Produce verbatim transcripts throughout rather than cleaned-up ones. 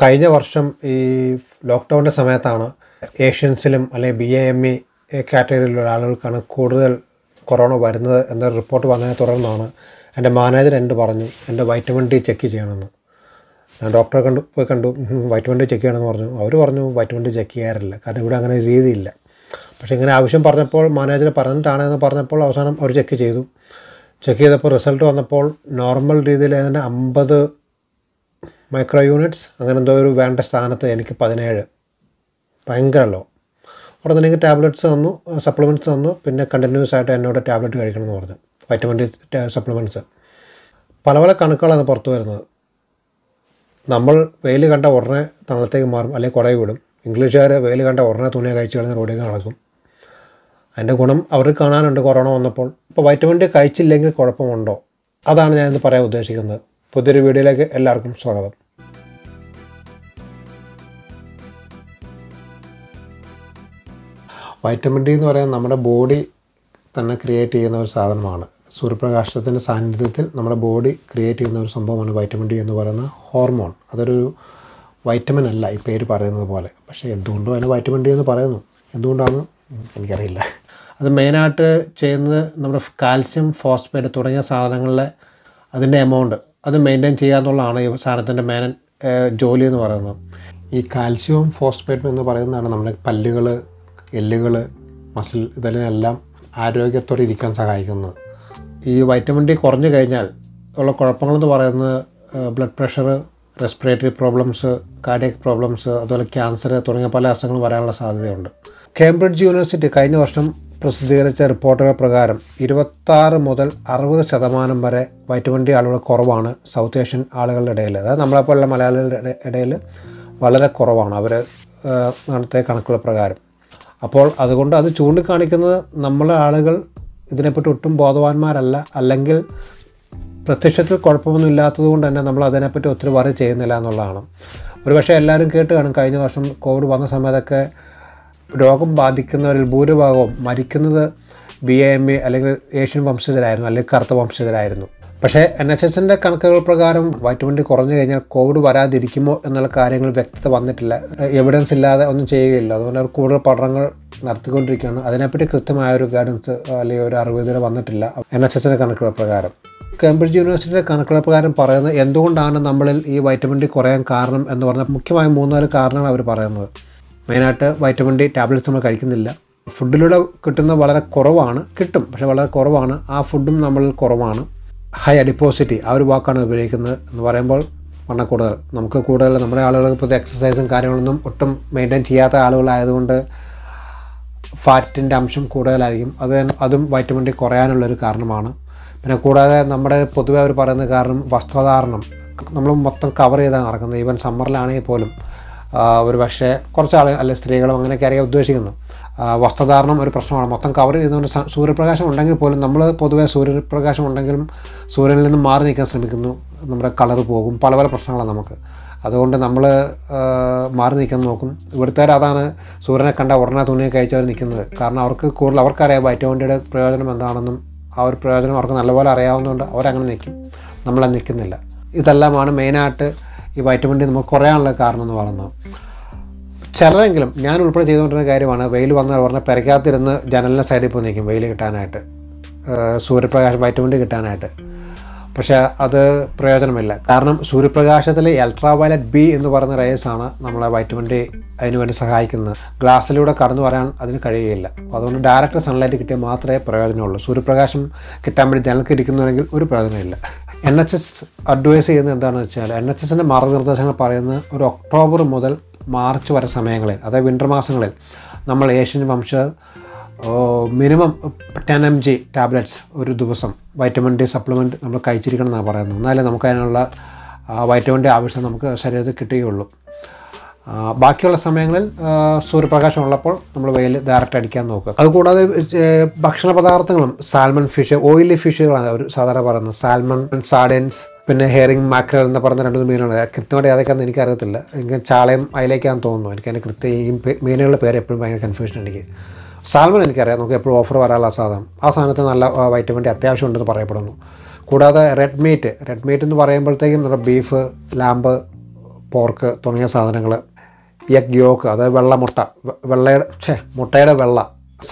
കഴിഞ്ഞ വർഷം ഈ ലോക്ക്ഡൗണിൻ്റെ സമയത്താണ് ഏഷ്യൻസിലും അല്ലെങ്കിൽ ബി എ എം ഇ കാറ്റഗറിയിലുള്ള ആളുകൾക്കാണ് കൂടുതൽ കൊറോണ വരുന്നത് എന്നൊരു റിപ്പോർട്ട് വന്നതിനെ തുടർന്നാണ് എൻ്റെ മാനേജർ എന്നോട് പറഞ്ഞു എൻ്റെ വൈറ്റമിൻ ഡി ചെക്ക് ചെയ്യണമെന്ന്. ഞാൻ ഡോക്ടറെ കണ്ടു പോയി കണ്ടു വൈറ്റമിൻ ഡി ചെക്ക് ചെയ്യണമെന്ന് പറഞ്ഞു. അവർ പറഞ്ഞു വൈറ്റമിൻ ഡി ചെക്ക് ചെയ്യാറില്ല, കാരണം ഇവിടെ അങ്ങനെ ഒരു രീതിയില്ല. പക്ഷേ ഇങ്ങനെ ആവശ്യം പറഞ്ഞപ്പോൾ മാനേജർ പറഞ്ഞിട്ടാണെന്ന് പറഞ്ഞപ്പോൾ അവസാനം അവർ ചെക്ക് ചെയ്തു. ചെക്ക് ചെയ്തപ്പോൾ റിസൾട്ട് വന്നപ്പോൾ നോർമൽ രീതിയിൽ അതിൻ്റെ അമ്പത് മൈക്രോ യൂണിറ്റ്സ് അങ്ങനെ എന്തോ ഒരു വേണ്ട സ്ഥാനത്ത് എനിക്ക് പതിനേഴ്, ഭയങ്കരമല്ലോ. അവിടെ തന്നെ എനിക്ക് ടാബ്ലറ്റ്സ് തന്നു, സപ്ലിമെൻറ്റ്സ് തന്നു. പിന്നെ കണ്ടിന്യൂസ് ആയിട്ട് എന്നോട് ടാബ്ലറ്റ് കഴിക്കണമെന്ന് പറഞ്ഞു, വൈറ്റമിൻ ഡി സപ്ലിമെൻറ്റ്സ്. പല പല കണക്കുകളാണ് പുറത്ത് വരുന്നത്. നമ്മൾ വെയിൽ കണ്ട ഉടനെ തണലത്തേക്ക് മാറും അല്ലെങ്കിൽ കുടയിൽ വിടും. ഇംഗ്ലീഷുകാർ വെയിൽ കണ്ട ഉടനെ തുണിയെ കഴിച്ച് കളഞ്ഞ് റോഡിലേക്ക് നടക്കും. അതിൻ്റെ ഗുണം അവർക്ക് കാണാനുണ്ട് കൊറോണ വന്നപ്പോൾ. ഇപ്പോൾ വൈറ്റമിൻ ഡി കഴിച്ചില്ലെങ്കിൽ കുഴപ്പമുണ്ടോ, അതാണ് ഞാനിന്ന് പറയാൻ ഉദ്ദേശിക്കുന്നത്. പുതിയൊരു വീഡിയോയിലേക്ക് എല്ലാവർക്കും സ്വാഗതം. വൈറ്റമിൻ ഡി എന്ന് പറയുന്നത് നമ്മുടെ ബോഡി തന്നെ ക്രിയേറ്റ് ചെയ്യുന്ന ഒരു സാധനമാണ്. സൂര്യപ്രകാശത്തിൻ്റെ സാന്നിധ്യത്തിൽ നമ്മുടെ ബോഡി ക്രിയേറ്റ് ചെയ്യുന്ന ഒരു സംഭവമാണ് വൈറ്റമിൻ ഡി എന്ന് പറയുന്ന ഹോർമോൺ. അതൊരു വൈറ്റമിൻ അല്ല ഈ പേര് പറയുന്നത് പോലെ. പക്ഷേ എന്തുകൊണ്ടും അതിന് വൈറ്റമിൻ ഡി എന്ന് പറയുന്നു, എന്തുകൊണ്ടാണെന്ന് എനിക്കറിയില്ല. അത് മെയിനായിട്ട് ചെയ്യുന്നത് നമ്മുടെ കാൽസ്യം, ഫോസ്ഫേറ്റ് തുടങ്ങിയ സാധനങ്ങളിലെ അതിൻ്റെ എമൗണ്ട് അത് മെയിൻറ്റെയിൻ ചെയ്യുക എന്നുള്ളതാണ് ഈ സാധനത്തിൻ്റെ മെയിൻ ജോലി എന്ന് പറയുന്നത്. ഈ കാൽസ്യവും ഫോസ്ഫേറ്റും എന്ന് പറയുന്നതാണ് നമ്മുടെ പല്ലുകൾ, എല്ലുകൾ, മസിൽ ഇതിലെല്ലാം ആരോഗ്യത്തോടെ ഇരിക്കാൻ സഹായിക്കുന്നത്. ഈ വൈറ്റമിൻ ഡി കുറഞ്ഞു കഴിഞ്ഞാൽ ഉള്ള കുഴപ്പങ്ങളെന്ന് പറയുന്നത് blood pressure, respiratory problems, cardiac problems, അതുപോലെ ക്യാൻസർ തുടങ്ങിയ പല അസുഖങ്ങളും വരാനുള്ള സാധ്യതയുണ്ട്. കേംബ്രിഡ്ജ് യൂണിവേഴ്സിറ്റി കഴിഞ്ഞ വർഷം പ്രസിദ്ധീകരിച്ച റിപ്പോർട്ടുകൾ പ്രകാരം ഇരുപത്താറ് മുതൽ അറുപത് ശതമാനം വരെ വൈറ്റമിൻ ഡി ആളുകൾ കുറവാണ് സൗത്ത് ഏഷ്യൻ ആളുകളുടെ ഇടയിൽ. അതായത് നമ്മളെപ്പോലുള്ള മലയാളികളുടെ ഇടയിൽ വളരെ കുറവാണ് അവർ നടത്തിയ കണക്കുകൾ പ്രകാരം. അപ്പോൾ അതുകൊണ്ട് അത് ചൂണ്ടിക്കാണിക്കുന്നത് നമ്മളെ ആളുകൾ ഇതിനെപ്പറ്റി ഒട്ടും ബോധവാന്മാരല്ല, അല്ലെങ്കിൽ പ്രത്യക്ഷത്തിൽ കുഴപ്പമൊന്നും ഇല്ലാത്തത് കൊണ്ട് തന്നെ നമ്മൾ അതിനെപ്പറ്റി ഒത്തിരി വറി ചെയ്യുന്നില്ല എന്നുള്ളതാണ്. ഒരു പക്ഷേ എല്ലാവരും കേട്ട് കാണും, കഴിഞ്ഞ വർഷം കോവിഡ് വന്ന സമയത്തൊക്കെ രോഗം ബാധിക്കുന്നവരിൽ ഭൂരിഭാഗവും മരിക്കുന്നത് ബി എ എം ഇ അല്ലെങ്കിൽ ഏഷ്യൻ വംശജരായിരുന്നു, അല്ലെങ്കിൽ കറുത്ത വംശജരായിരുന്നു. പക്ഷേ എൻ എച്ച് എസിൻ്റെ കണക്കുകൾ പ്രകാരം വൈറ്റമിൻ ഡി കുറഞ്ഞു കഴിഞ്ഞാൽ കോവിഡ് വരാതിരിക്കുമോ എന്നുള്ള കാര്യങ്ങൾ വ്യക്തത വന്നിട്ടില്ല. എവിഡൻസ് ഇല്ലാതെ ഒന്നും ചെയ്യുകയില്ല. അതുകൊണ്ട് അവർ കൂടുതൽ പഠനങ്ങൾ നടത്തിക്കൊണ്ടിരിക്കുകയാണ്. അതിനെപ്പറ്റി കൃത്യമായൊരു ഗൈഡൻസ് അല്ലെങ്കിൽ ഒരു അറിവ് ഇതുവരെ വന്നിട്ടില്ല എൻ എച്ച് എസിൻ്റെ കണക്കുകൾ പ്രകാരം. കേംബ്രിഡ്ജ് യൂണിവേഴ്സിറ്റിയുടെ കണക്കുകൾ പ്രകാരം പറയുന്നത് എന്തുകൊണ്ടാണ് നമ്മളിൽ ഈ വൈറ്റമിൻ ഡി കുറയാൻ കാരണം എന്ന് പറഞ്ഞാൽ മുഖ്യമായും മൂന്നാല് കാരണമാണ് അവർ പറയുന്നത്. മെയിനായിട്ട് വൈറ്റമിൻ ഡി ടാബ്ലറ്റ്സ് നമ്മൾ കഴിക്കുന്നില്ല. ഫുഡിലൂടെ കിട്ടുന്ന വളരെ കുറവാണ്, കിട്ടും പക്ഷേ വളരെ കുറവാണ്. ആ ഫുഡും നമ്മളിൽ കുറവാണ്. ഹൈ അഡിപ്പോസിറ്റി ആ ഒരു വാക്കാണ് ഉപയോഗിക്കുന്നത്. എന്ന് പറയുമ്പോൾ വണ്ണക്കൂടുതൽ നമുക്ക് കൂടുതൽ നമ്മുടെ ആളുകൾക്ക് പുതിയ എക്സസൈസും കാര്യങ്ങളൊന്നും ഒട്ടും മെയിൻറ്റെയിൻ ചെയ്യാത്ത ആളുകളായതുകൊണ്ട് ഫാറ്റിൻ്റെ അംശം കൂടുതലായിരിക്കും. അത് അതും വൈറ്റമിൻ ഡി കുറയാനുള്ളൊരു കാരണമാണ്. പിന്നെ കൂടാതെ നമ്മുടെ പൊതുവെ അവർ പറയുന്ന കാരണം വസ്ത്രധാരണം. നമ്മൾ മൊത്തം കവർ ചെയ്താണ് നടക്കുന്നത്. ഈവൻ സമ്മറിലാണെങ്കിൽ പോലും ഒരു പക്ഷേ കുറച്ച് ആൾ അല്ലെ സ്ത്രീകളും അങ്ങനെയൊക്കെ അറിയാൻ ഉദ്ദേശിക്കുന്നു. വസ്ത്രധാരണം ഒരു പ്രശ്നമാണ്. മൊത്തം കവർ ചെയ്യുന്നതുകൊണ്ട് സൂര്യപ്രകാശം ഉണ്ടെങ്കിൽ പോലും നമ്മൾ പൊതുവേ സൂര്യപ്രകാശം ഉണ്ടെങ്കിലും സൂര്യനിൽ നിന്ന് മാറി നിൽക്കാൻ ശ്രമിക്കുന്നു. നമ്മുടെ കളർ പോകും, പല പല പ്രശ്നങ്ങളാണ് നമുക്ക്. അതുകൊണ്ട് നമ്മൾ മാറി നിൽക്കാൻ നോക്കും. ഇവിടുത്തേർ അതാണ് സൂര്യനെ കണ്ട ഉടനെ തുണിയെ കഴിച്ചവർ നിൽക്കുന്നത്. കാരണം അവർക്ക് കൂടുതൽ അവർക്കറിയാം വൈറ്റമിൻ ഡിയുടെ പ്രയോജനം എന്താണെന്നും ആ ഒരു പ്രയോജനം അവർക്ക് നല്ലപോലെ അറിയാവുന്നതുകൊണ്ട് അവരങ്ങനെ നിൽക്കും, നമ്മളത് നിൽക്കുന്നില്ല. ഇതെല്ലാമാണ് മെയിനായിട്ട് ഈ വൈറ്റമിൻ ഡി നമുക്ക് കുറയാനുള്ള കാരണം എന്ന് പറയുന്നത്. ചിലരെങ്കിലും ഞാൻ ഉൾപ്പെടെ ചെയ്തുകൊണ്ടിരുന്ന കാര്യമാണ്, വെയിൽ വന്നാൽ പറഞ്ഞാൽ പെരക്കാത്തിരുന്ന് ജനലിൻ്റെ സൈഡിൽ പോയി നിൽക്കും വെയിൽ കിട്ടാനായിട്ട്, സൂര്യപ്രകാശം വൈറ്റമിൻ ഡി കിട്ടാനായിട്ട്. പക്ഷേ അത് പ്രയോജനമില്ല. കാരണം സൂര്യപ്രകാശത്തിലെ അൾട്രാ വയലറ്റ് ബി എന്ന് പറയുന്ന റേസാണ് നമ്മളെ വൈറ്റമിൻ ഡി അതിനുവേണ്ടി സഹായിക്കുന്നത്. ഗ്ലാസ്സിലൂടെ കടന്നു വരാൻ അതിന് കഴിയുകയില്ല. അതുകൊണ്ട് ഡയറക്റ്റ് സൺലൈറ്റ് കിട്ടിയാൽ മാത്രമേ പ്രയോജനമുള്ളൂ. സൂര്യപ്രകാശം കിട്ടാൻ വേണ്ടി ജനൽക്ക് ഇരിക്കുന്നുവെങ്കിൽ ഒരു പ്രയോജനമില്ല. എൻ എച്ച് എസ് അഡ്വൈസ് ചെയ്യുന്നത് എന്താണെന്ന് വെച്ചാൽ, എൻ എച്ച് എസിൻ്റെ മാർഗ്ഗനിർദ്ദേശങ്ങൾ പറയുന്നത് ഒരു ഒക്ടോബർ മുതൽ മാർച്ച് വരെ സമയങ്ങളിൽ, അതായത് വിൻ്റർ മാസങ്ങളിൽ നമ്മൾ ഏഷ്യൻ വംശജർ minimum ten M G tablets ഒരു ദിവസം വൈറ്റമിൻ ഡി സപ്ലിമെൻറ്റ് നമ്മൾ കഴിച്ചിരിക്കണം എന്നാണ് പറയുന്നത്. എന്നാലേ നമുക്ക് അതിനുള്ള വൈറ്റമിൻ ഡി ആവശ്യം നമുക്ക് ശരീരത്തിൽ കിട്ടുകയുള്ളൂ. ബാക്കിയുള്ള സമയങ്ങളിൽ സൂര്യപ്രകാശം ഉള്ളപ്പോൾ നമ്മൾ വെയിൽ ഡയറക്റ്റ് അടിക്കാൻ നോക്കുക. അതുകൂടാതെ ഭക്ഷണ പദാർത്ഥങ്ങളും സാൽമൺ ഫിഷ്, ഓയിലി ഫിഷുകളാണ് ഒരു സാധാരണ പറയുന്നത്. സാൽമൺ, സാർഡിൻസ്, പിന്നെ ഹെറിങ്, മാക്രൽ എന്ന് പറയുന്ന രണ്ട് മീനുകൾ. കൃത്യമായിട്ട് ഏതൊക്കെയാണെന്ന് എനിക്കറിയത്തില്ല. എനിക്ക് ചാളയും അയിലേക്കാന്ന് തോന്നുന്നു. എനിക്കതിൻ്റെ കൃത്യം ഈ മീനുകളുടെ പേര് എപ്പോഴും ഭയങ്കര കൺഫ്യൂഷൻ എനിക്ക്. സാൽമൺ എനിക്കറിയാം, നമുക്ക് എപ്പോഴും ഓഫർ വരാനുള്ള സാധനം. ആ സാധനത്തിന് നല്ല വൈറ്റമിൻ ഡി അത്യാവശ്യമുണ്ടെന്ന് പറയപ്പെടുന്നു. കൂടാതെ റെഡ് മീറ്റ്, റെഡ് മീറ്റ് എന്ന് പറയുമ്പോഴത്തേക്കും നമ്മുടെ ബീഫ്, ലാമ്പ്, പോർക്ക് തുടങ്ങിയ സാധനങ്ങൾ, എഗ് യോക്ക് അതായത് വെള്ള മുട്ട, വെള്ളയുടെ ഛേ മുട്ടയുടെ വെള്ള.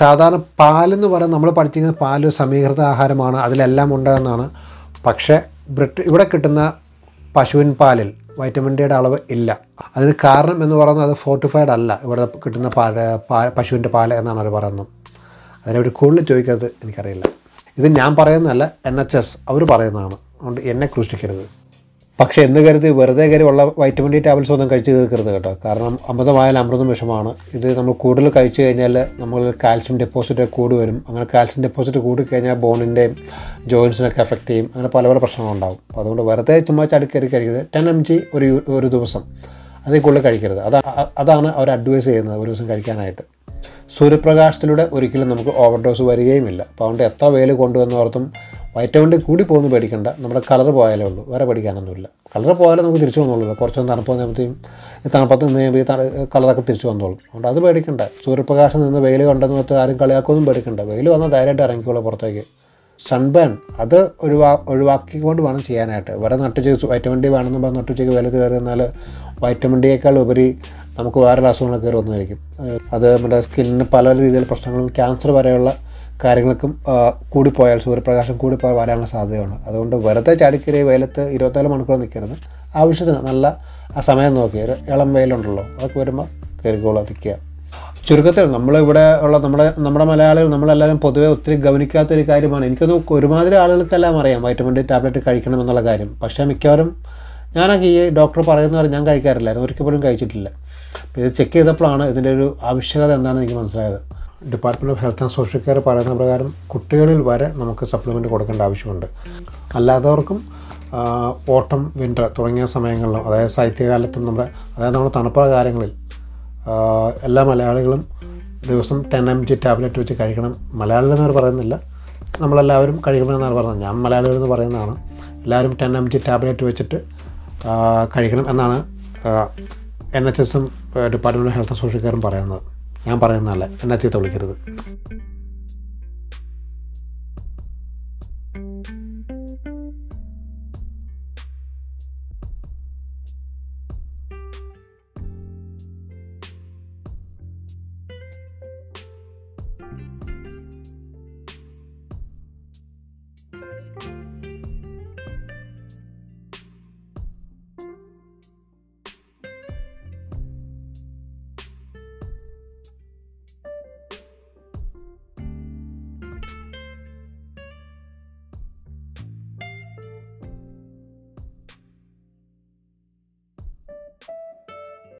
സാധാരണ പാലെന്ന് പറയുന്നത് നമ്മൾ പഠിച്ചിരിക്കുന്നത് പാൽ സമീകൃത ആഹാരമാണ്, അതിലെല്ലാം ഉണ്ടെന്നാണ്. പക്ഷേ ബ്രിട്ട ഇവിടെ കിട്ടുന്ന പശുവിൻ പാലിൽ വൈറ്റമിൻ ഡിയുടെ അളവ് ഇല്ല. അതിന് കാരണം എന്ന് പറയുന്നത് അത് ഫോർട്ടിഫൈഡ് അല്ല ഇവിടെ കിട്ടുന്ന പാൽ, പശുവിൻ്റെ പാൽ എന്നാണ് അവർ പറയുന്നത്. അതിനെപ്പറ്റി കൂടുതൽ ചോദിക്കാത്തത് എനിക്കറിയില്ല. ഇത് ഞാൻ പറയുന്നതല്ല, എൻ എച്ച് എസ് അവർ പറയുന്നതാണ്. അതുകൊണ്ട് എന്നെ ക്രൂശിക്കരുത്. പക്ഷേ എന്ന് കരുതി വെറുതെ കയറി ഉള്ള വൈറ്റമിൻ ഡി ടാബ്ലറ്റ്സ് ഒന്നും കഴിച്ച് തീർക്കരുത് കേട്ടോ. കാരണം അമൃതമായാലും അമൃതം വിഷമാണ്. ഇത് നമ്മൾ കൂടുതൽ കഴിച്ച് കഴിഞ്ഞാൽ നമ്മൾ കാൽസ്യം ഡെപ്പോസിറ്റ് കൂടി വരും. അങ്ങനെ കാൽസ്യം ഡെപ്പോസിറ്റ് കൂടിക്കഴിഞ്ഞാൽ ബോണിൻ്റെയും ജോയിൻസിനൊക്കെ എഫക്റ്റ് ചെയ്യും. അങ്ങനെ പല പല പ്രശ്നങ്ങളുണ്ടാകും. അപ്പോൾ അതുകൊണ്ട് വെറുതെ ചുമ്മാ ചടുക്കയറി കഴിക്കരുത്. ടെൻ എം ജി ഒരു ഒരു ദിവസം, അതിൽ കൂടുതൽ കഴിക്കരുത്. അതാ അതാണ് അവർ അഡ്വൈസ് ചെയ്യുന്നത് ഒരു ദിവസം കഴിക്കാനായിട്ട്. സൂര്യപ്രകാശത്തിലൂടെ ഒരിക്കലും നമുക്ക് ഓവർഡോസ് വരികയുമില്ല. അപ്പോൾ അതുകൊണ്ട് എത്ര വെയിൽ കൊണ്ടുവന്നോർത്തും വൈറ്റമിൻ ഡി കൂടി പോകുന്നു പേടിക്കണ്ട. നമ്മുടെ കളർ പോയാലേ ഉള്ളൂ, വേറെ പഠിക്കാനൊന്നുമില്ല. കളർ പോയാലും നമുക്ക് തിരിച്ചു വന്നോളൂ. കുറച്ചൊന്ന് തണുപ്പ് വന്നപ്പോഴത്തേക്കും ഈ തണുപ്പത്ത് നിന്ന് കഴിയുമ്പോൾ ഈ കളറൊക്കെ തിരിച്ചു വന്നോളും. അതുകൊണ്ട് അത് പേടിക്കണ്ട. സൂര്യപ്രകാശം നിന്ന് വെയിൽ കണ്ടെന്ന് വെച്ചാൽ ആരും കളിയാക്കൊന്നും പേടിക്കണ്ട. വെയിൽ വന്നാൽ ധൈര്യമായിട്ട് ഇറങ്ങിക്കോളൂ പുറത്തേക്ക്. സൺബേൺ അത് ഒഴിവാ ഒഴിവാക്കിക്കൊണ്ട് വേണം ചെയ്യാനായിട്ട്. വേറെ നട്ടുച്ചയ്ക്ക് വൈറ്റമിൻ ഡി വേണമെന്ന് പറഞ്ഞാൽ നട്ടുച്ചയ്ക്ക് വില കയറുന്നാൽ വൈറ്റമിൻ ഡിയേക്കാൾ ഉപരി നമുക്ക് വേറെ അസുഖങ്ങൾ കയറി വന്നതായിരിക്കും. അത് നമ്മുടെ സ്കിന്നിന് പല രീതിയിൽ പ്രശ്നങ്ങളും ക്യാൻസർ വരെയുള്ള കാര്യങ്ങൾക്കും കൂടിപ്പോയാൽ, സൂര്യപ്രകാശം കൂടി പോയാൽ വരാനുള്ള സാധ്യതയാണ്. അതുകൊണ്ട് വെറുതെ ചാടിക്കറി വെയിലത്ത് ഇരുപത്തിനാല് മണിക്കൂർ നിൽക്കരുത്. ആവശ്യത്തിന് നല്ല ആ സമയം നോക്കി ഇളം വെയിലുണ്ടല്ലോ, അതൊക്കെ വരുമ്പോൾ കയറിക്കോളൂ, നിൽക്കുക. ചുരുക്കത്തിൽ നമ്മളിവിടെ ഉള്ള നമ്മുടെ നമ്മുടെ മലയാളികൾ നമ്മളെല്ലാവരും പൊതുവെ ഒത്തിരി ഗവനിക്കാത്തൊരു കാര്യമാണ്. എനിക്കൊന്നും ഒരുമാതിരി ആളുകൾക്കെല്ലാം അറിയാം വൈറ്റമിൻ ഡി ടാബ്ലറ്റ് കഴിക്കണം എന്നുള്ള കാര്യം. പക്ഷേ മിക്കവാറും ഞാനൊക്കെ ഈ ഡോക്ടർ പറയുന്നവരെ ഞാൻ കഴിക്കാറില്ലായിരുന്നു, ഒരിക്കൽ പോലും കഴിച്ചിട്ടില്ല. അപ്പോൾ ഇത് ചെക്ക് ചെയ്തപ്പോഴാണ് ഇതിൻ്റെ ഒരു ആവശ്യകത എന്താണെന്ന് എനിക്ക് മനസ്സിലായത്. Department of health and social care പറയുന്ന പ്രകാരം കുട്ടികളിൽ വരെ നമുക്ക് സപ്ലിമെൻറ്റ് കൊടുക്കേണ്ട ആവശ്യമുണ്ട്. അല്ലാത്തവർക്കും ഓട്ടം, വിൻ്റർ തുടങ്ങിയ സമയങ്ങളിലും, അതായത് ശൈത്യകാലത്തും നമ്മുടെ അതായത് നമ്മുടെ തണുപ്പുള്ള കാര്യങ്ങളിൽ എല്ലാ മലയാളികളും ദിവസം ടെൻ എം ജി ടാബ്ലറ്റ് വെച്ച് കഴിക്കണം. മലയാളികളെന്നവർ പറയുന്നില്ല, നമ്മളെല്ലാവരും കഴിക്കണമെന്നാണ് പറയുന്നത്. ഞാൻ മലയാളികളെന്ന് പറയുന്നതാണ്. എല്ലാവരും ടെൻ എം ജി ടാബ്ലറ്റ് വെച്ചിട്ട് കഴിക്കണം എന്നാണ് എൻ എച്ച് എസും department of health and social കെയറും പറയുന്നത്. ഞാൻ പറയുന്നതല്ല, എൻ എച്ച് എസ് വിളിക്കരുത്.